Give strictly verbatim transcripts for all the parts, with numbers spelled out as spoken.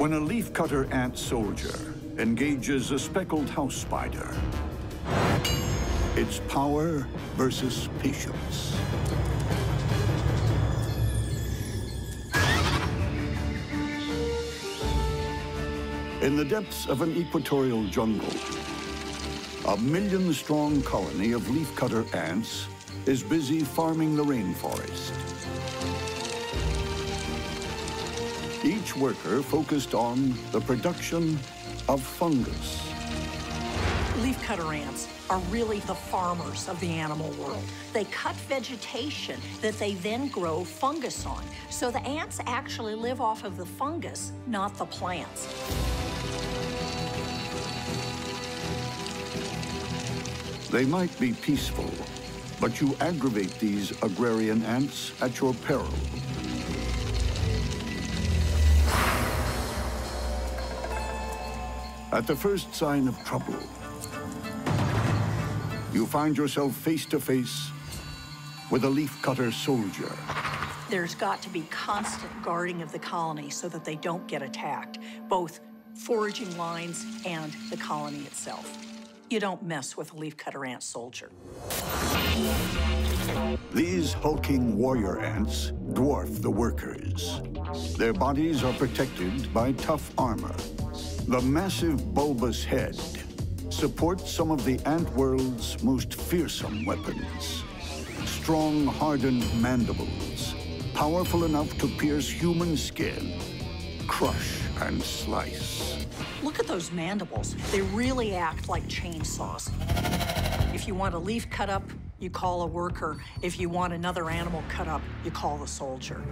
When a leafcutter ant soldier engages a speckled house spider, it's power versus patience. In the depths of an equatorial jungle, a million-strong colony of leafcutter ants is busy farming the rainforest. Each worker focused on the production of fungus. Leafcutter ants are really the farmers of the animal world. They cut vegetation that they then grow fungus on. So the ants actually live off of the fungus, not the plants. They might be peaceful, but you aggravate these agrarian ants at your peril. At the first sign of trouble, you find yourself face to face with a leafcutter soldier. There's got to be constant guarding of the colony so that they don't get attacked, both foraging lines and the colony itself. You don't mess with a leafcutter ant soldier. These hulking warrior ants dwarf the workers. Their bodies are protected by tough armor. The massive bulbous head supports some of the ant world's most fearsome weapons. Strong, hardened mandibles, powerful enough to pierce human skin, crush and slice. Look at those mandibles. They really act like chainsaws. If you want a leaf cut up, you call a worker. If you want another animal cut up, you call the soldier.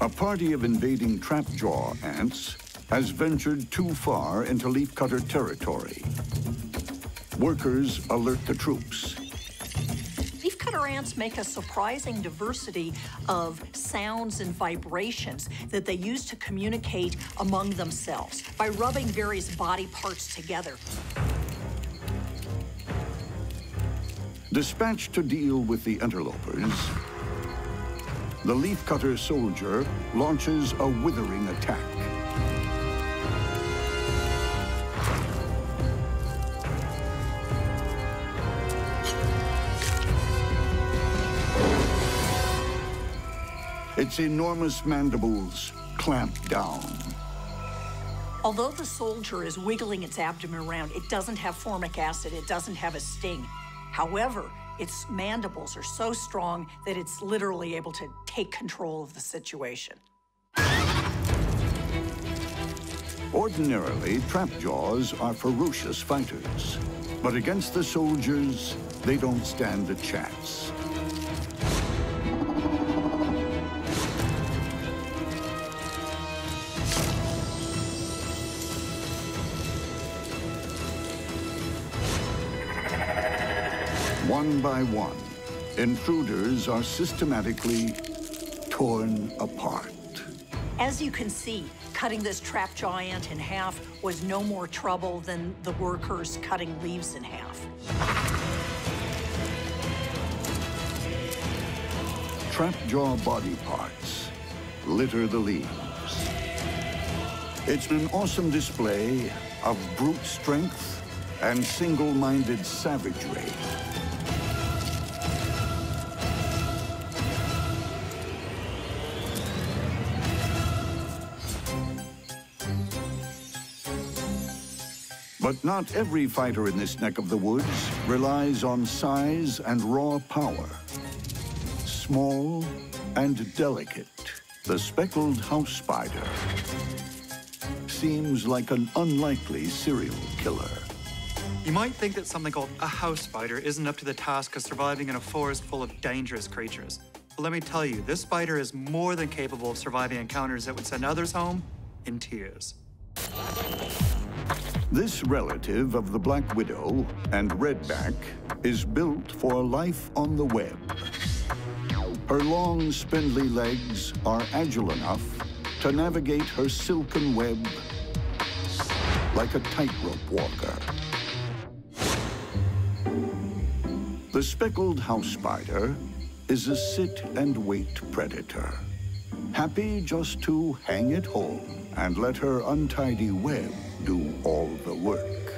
A party of invading trapjaw ants has ventured too far into leafcutter territory. Workers alert the troops. Leafcutter ants make a surprising diversity of sounds and vibrations that they use to communicate among themselves by rubbing various body parts together. Dispatched to deal with the interlopers, the leafcutter soldier launches a withering attack. Its enormous mandibles clamp down. Although the soldier is wiggling its abdomen around, it doesn't have formic acid, it doesn't have a sting. However, its mandibles are so strong that it's literally able to take control of the situation. Ordinarily, trapjaws are ferocious fighters, but against the soldiers, they don't stand a chance. One by one, intruders are systematically torn apart. As you can see, cutting this trapjaw ant in half was no more trouble than the workers cutting leaves in half. Trapjaw body parts litter the leaves. It's an awesome display of brute strength and single-minded savagery. But not every fighter in this neck of the woods relies on size and raw power. Small and delicate, the speckled house spider seems like an unlikely serial killer. You might think that something called a house spider isn't up to the task of surviving in a forest full of dangerous creatures. But let me tell you, this spider is more than capable of surviving encounters that would send others home in tears. This relative of the black widow and redback is built for a life on the web. Her long, spindly legs are agile enough to navigate her silken web like a tightrope walker. The speckled house spider is a sit-and-wait predator, happy just to hang it home and let her untidy web do all the work.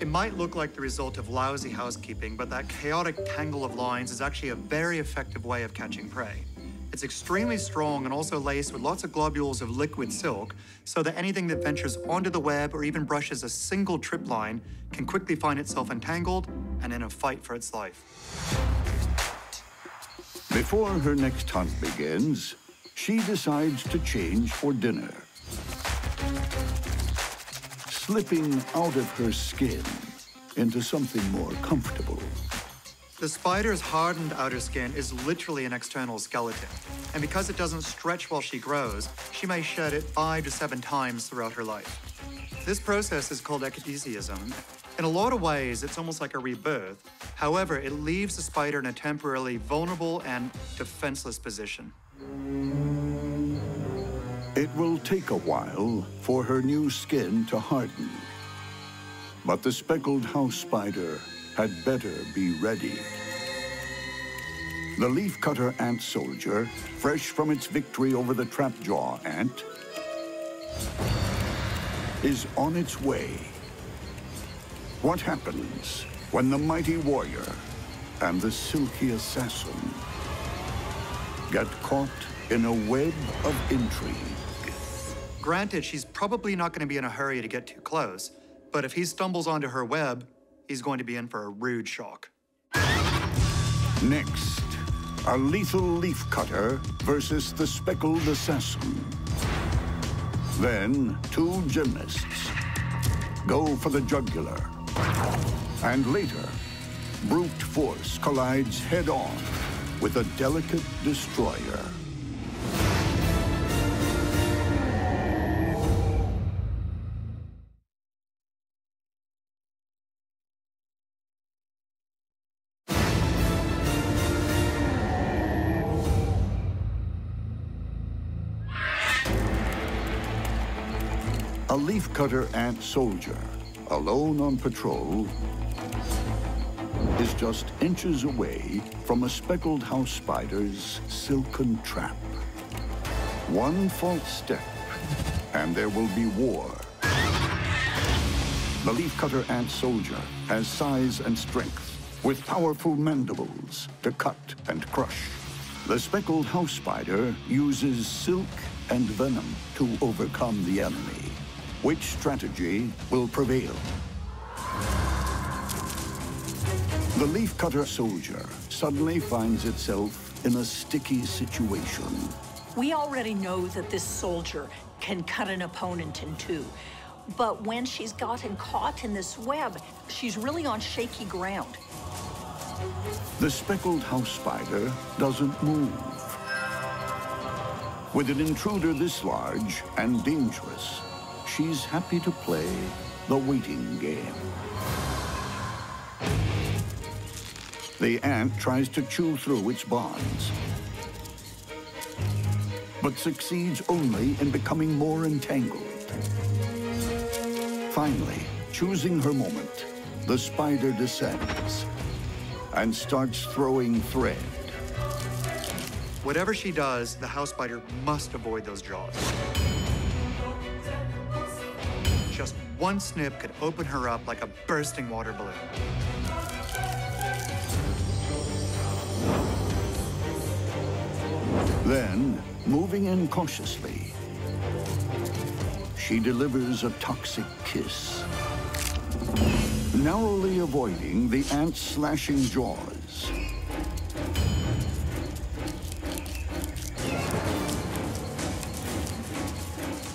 It might look like the result of lousy housekeeping, but that chaotic tangle of lines is actually a very effective way of catching prey. It's extremely strong and also laced with lots of globules of liquid silk, so that anything that ventures onto the web or even brushes a single trip line can quickly find itself entangled and in a fight for its life. Before her next hunt begins, she decides to change for dinner, slipping out of her skin into something more comfortable. The spider's hardened outer skin is literally an external skeleton, and because it doesn't stretch while she grows, she may shed it five to seven times throughout her life. This process is called ecdysiism. In a lot of ways, it's almost like a rebirth. However, it leaves the spider in a temporarily vulnerable and defenseless position. It will take a while for her new skin to harden, but the speckled house spider had better be ready. The leafcutter ant soldier, fresh from its victory over the trapjaw ant, is on its way. What happens when the mighty warrior and the silky assassin get caught in a web of intrigue? Granted, she's probably not going to be in a hurry to get too close, but if he stumbles onto her web, he's going to be in for a rude shock. Next, a lethal leaf cutter versus the speckled assassin. Then, two gymnasts go for the jugular. And later, brute force collides head-on with a delicate destroyer. A leafcutter ant soldier, alone on patrol, is just inches away from a speckled house spider's silken trap. One false step, and there will be war. The leafcutter ant soldier has size and strength, with powerful mandibles to cut and crush. The speckled house spider uses silk and venom to overcome the enemy. Which strategy will prevail? The leafcutter soldier suddenly finds itself in a sticky situation. We already know that this soldier can cut an opponent in two, but when she's gotten caught in this web, she's really on shaky ground. The speckled house spider doesn't move. With an intruder this large and dangerous, she's happy to play the waiting game. The ant tries to chew through its bonds, but succeeds only in becoming more entangled. Finally, choosing her moment, the spider descends and starts throwing thread. Whatever she does, the house spider must avoid those jaws. Just one snip could open her up like a bursting water balloon. Then, moving in cautiously, she delivers a toxic kiss, narrowly avoiding the ant's slashing jaws.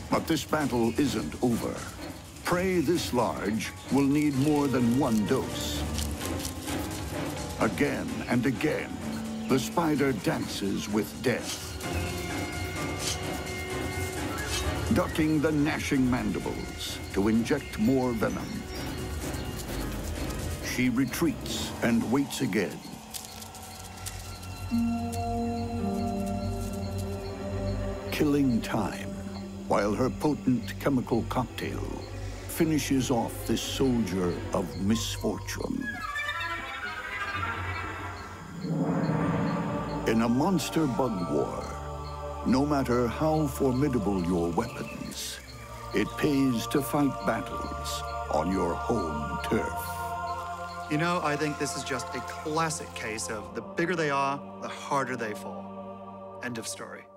But this battle isn't over. Prey this large will need more than one dose. Again and again, the spider dances with death, ducking the gnashing mandibles to inject more venom. She retreats and waits again. Killing time, while her potent chemical cocktail finishes off this soldier of misfortune. In a monster bug war, no matter how formidable your weapons, It pays to fight battles on your home turf. You know, I think this is just a classic case of the bigger they are, the harder they fall. End of story.